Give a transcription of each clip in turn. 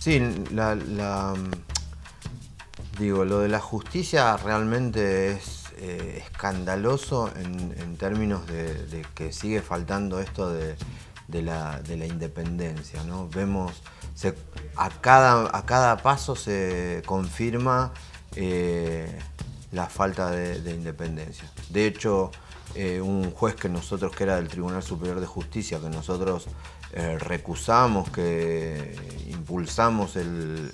Sí, digo, lo de la justicia realmente es escandaloso en términos de que sigue faltando esto de la independencia, ¿no? Vemos, a cada paso se confirma la falta de independencia. De hecho, un juez que nosotros, que era del Tribunal Superior de Justicia, que nosotros recusamos, que impulsamos el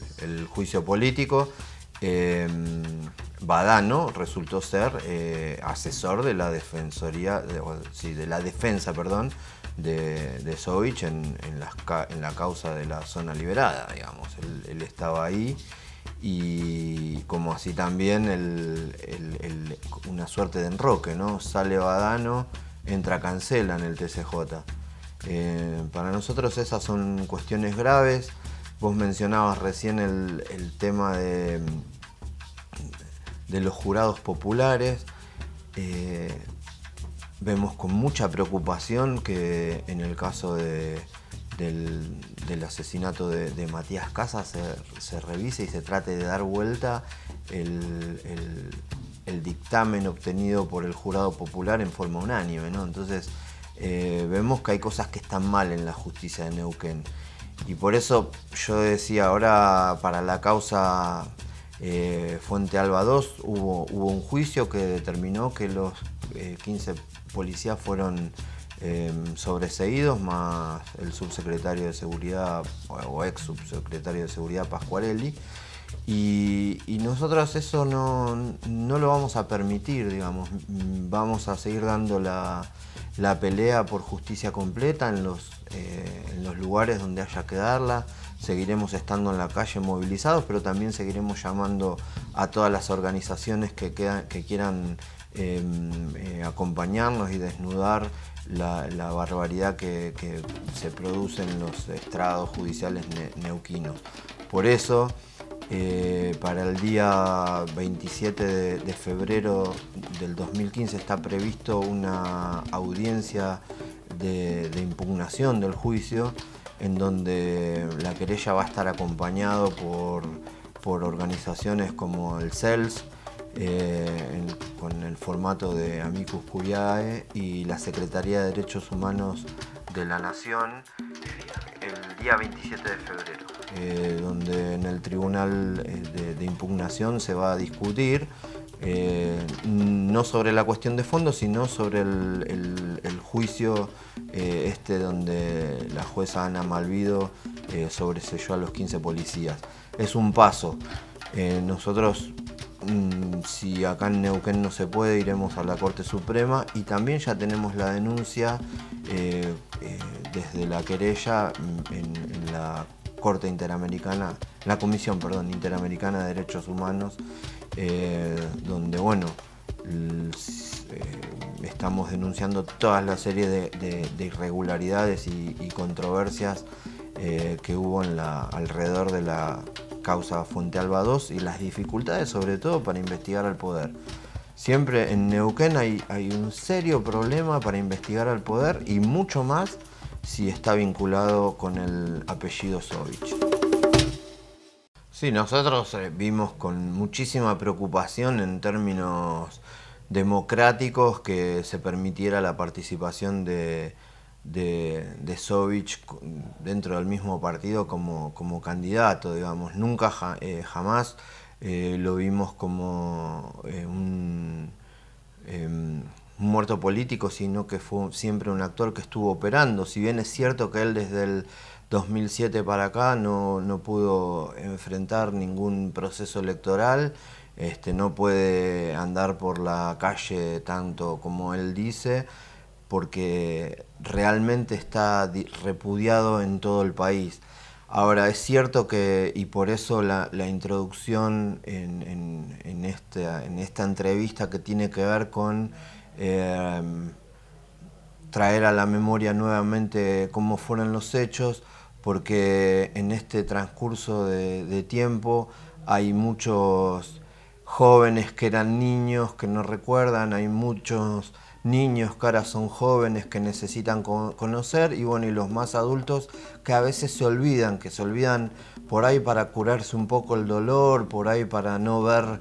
juicio político, Badano resultó ser asesor de la defensoría, de la defensa, de Sovich en la causa de la zona liberada, digamos. Él estaba ahí, y como así también una suerte de enroque, ¿no? Sale Badano, entra Cancela en el TCJ. Para nosotros esas son cuestiones graves. Vos mencionabas recién el tema de los jurados populares. Vemos con mucha preocupación que en el caso del asesinato de Matías Casas se revise y se trate de dar vuelta el dictamen obtenido por el jurado popular en forma unánime, ¿no? Entonces vemos que hay cosas que están mal en la justicia de Neuquén. Y por eso yo decía, ahora para la causa Fuente Alba II hubo un juicio que determinó que los 15 policías fueron sobreseídos, más el subsecretario de Seguridad o ex subsecretario de Seguridad Pascuarelli, y nosotros eso no lo vamos a permitir, digamos. Vamos a seguir dando la pelea por justicia completa en los lugares donde haya que darla. Seguiremos estando en la calle movilizados, pero también seguiremos llamando a todas las organizaciones que quieran acompañarnos y desnudar la barbaridad que se produce en los estrados judiciales neuquinos. Por eso, para el día 27 de febrero del 2015 está previsto una audiencia de impugnación del juicio, en donde la querella va a estar acompañado por organizaciones como el CELS, con el formato de Amicus Curiae, y la Secretaría de Derechos Humanos de la Nación, el día 27 de febrero, donde en el Tribunal de Impugnación se va a discutir no sobre la cuestión de fondo, sino sobre el juicio donde la jueza Ana Malvido sobreselló a los 15 policías. Es un paso. Nosotros, si acá en Neuquén no se puede, iremos a la Corte Suprema, y también ya tenemos la denuncia desde la querella en la Corte Interamericana, la Comisión, perdón, Interamericana de Derechos Humanos, donde, bueno, estamos denunciando toda la serie de irregularidades y controversias que hubo alrededor de la causa Fuente Alba II, y las dificultades sobre todo para investigar al poder. Siempre en Neuquén hay un serio problema para investigar al poder, y mucho más si está vinculado con el apellido Sovich. Sí, nosotros vimos con muchísima preocupación en términos democráticos que se permitiera la participación de Sovich dentro del mismo partido como candidato, digamos. Nunca jamás lo vimos como un muerto político, sino que fue siempre un actor que estuvo operando. Si bien es cierto que él desde el 2007 para acá no pudo enfrentar ningún proceso electoral, no puede andar por la calle tanto como él dice, porque realmente está repudiado en todo el país. Ahora, es cierto que, y por eso la introducción en esta entrevista, que tiene que ver con traer a la memoria nuevamente cómo fueron los hechos, porque en este transcurso de tiempo hay muchos jóvenes que eran niños que no recuerdan, hay muchos niños que ahora son jóvenes que necesitan conocer, y bueno, y los más adultos que a veces se olvidan por ahí para curarse un poco el dolor, por ahí para no ver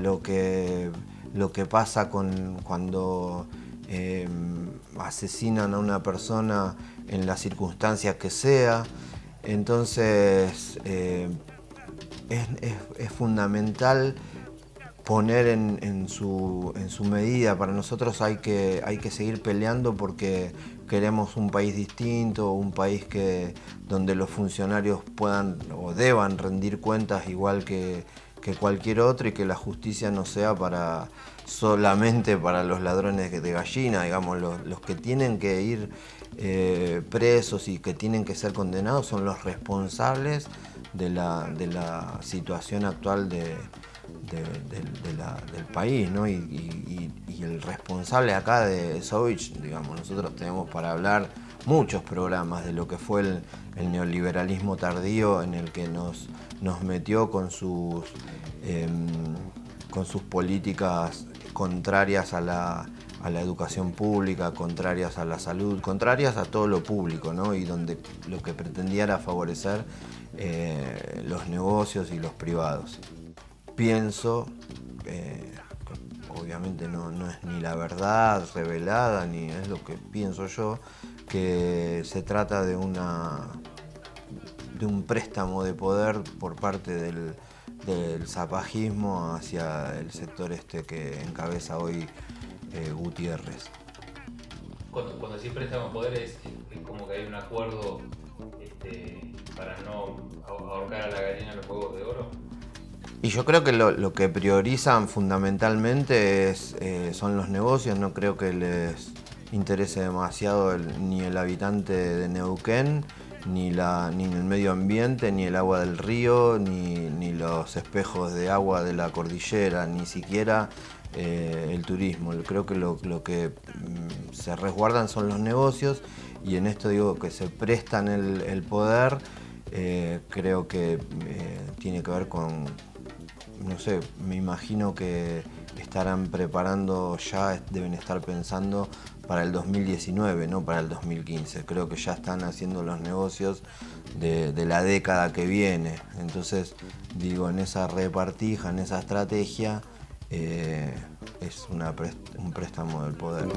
lo que pasa cuando asesinan a una persona en las circunstancias que sea. Entonces es fundamental poner en su medida. Para nosotros hay que seguir peleando porque queremos un país distinto, un país donde los funcionarios puedan o deban rendir cuentas igual que cualquier otro, y que la justicia no sea solamente para los ladrones de gallina, digamos. Los que tienen que ir presos y que tienen que ser condenados son los responsables de la situación actual del país, ¿no? Y el responsable acá de Sovich, digamos, nosotros tenemos para hablar muchos programas de lo que fue el neoliberalismo tardío, en el que nos metió con sus políticas contrarias a la educación pública, contrarias a la salud, contrarias a todo lo público, ¿no? Y donde lo que pretendía era favorecer los negocios y los privados. Pienso, obviamente no es ni la verdad revelada, ni es lo que pienso yo, que se trata de un préstamo de poder por parte del zapajismo hacia el sector que encabeza hoy Gutiérrez. Cuando decís préstamo de poder es como que hay un acuerdo para no ahorcar a la gallina en los Juegos de Oro. Y yo creo que lo que priorizan fundamentalmente son los negocios. No creo que les interese demasiado ni el habitante de Neuquén, ni el medio ambiente, ni el agua del río, ni los espejos de agua de la cordillera, ni siquiera el turismo. Creo que lo que se resguardan son los negocios, y en esto digo que se prestan el poder. Creo que tiene que ver con, no sé, me imagino que estarán preparando ya, deben estar pensando para el 2019, no para el 2015. Creo que ya están haciendo los negocios de la década que viene. Entonces, digo, en esa repartija, en esa estrategia, es un préstamo del poder.